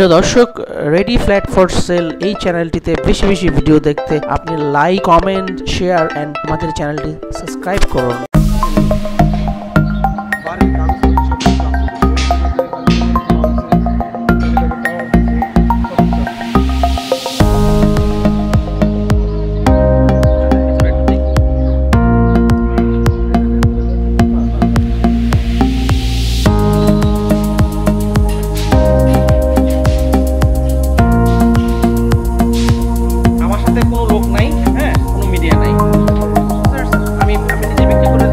প্রিয় দর্শক, ready flat for sale এই চ্যানেলটিতে বেশি বেশি ভিডিও দেখতে আপনি লাইক, কমেন্ট, শেয়ার এন্ড আমাদের চ্যানেলটি সাবস্ক্রাইব করুন। কোনো লোক নাই, হ্যাঁ, কোনো মিডিয়া নাই, আমি নিজে বিক্রি করে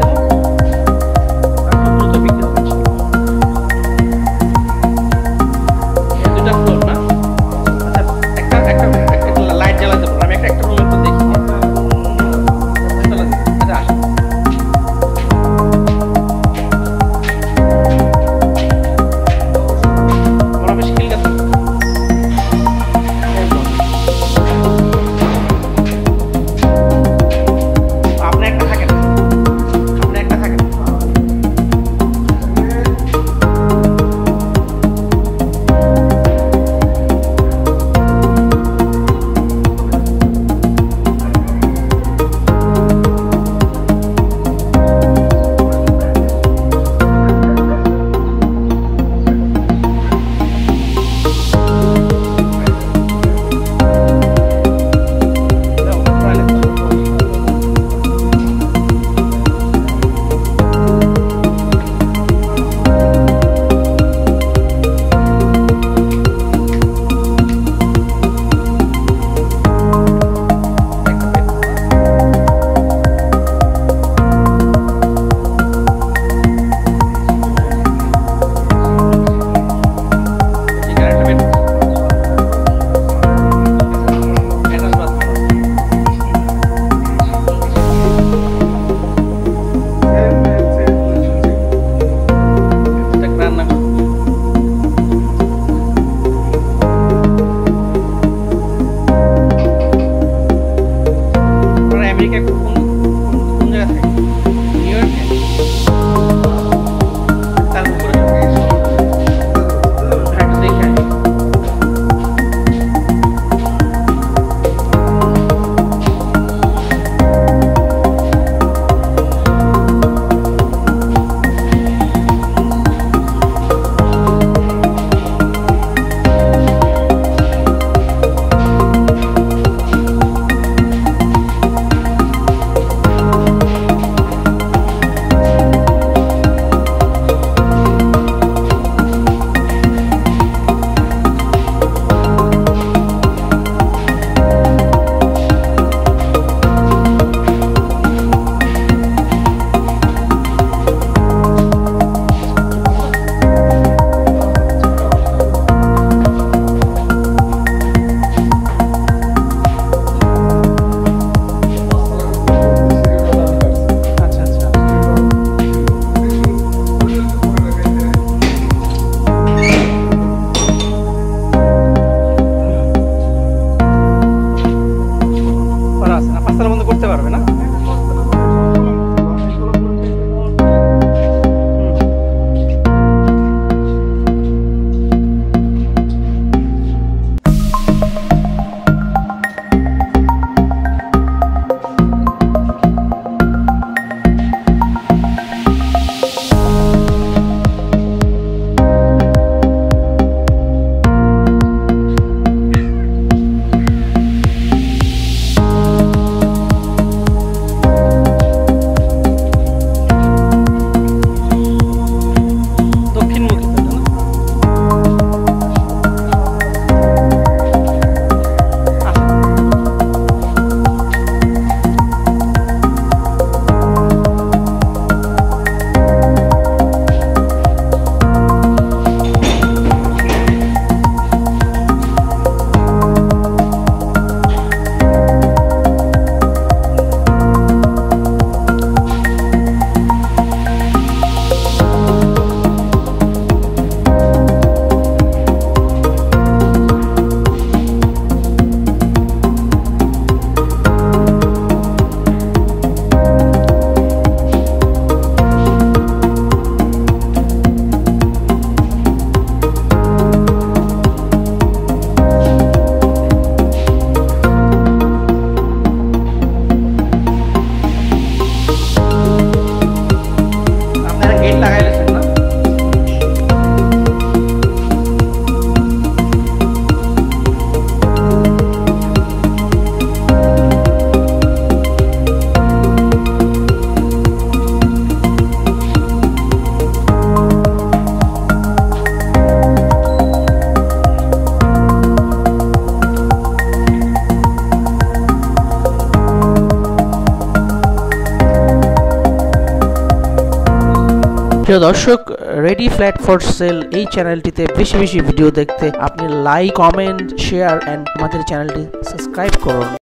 প্রিয় দর্শক, রেডি ফ্ল্যাট ফর সেল এই চ্যানেলটিতে বেশি বেশি ভিডিও দেখতে আপনি লাইক, কমেন্ট, শেয়ার এন্ড আমাদের চ্যানেলটি সাবস্ক্রাইব করুন।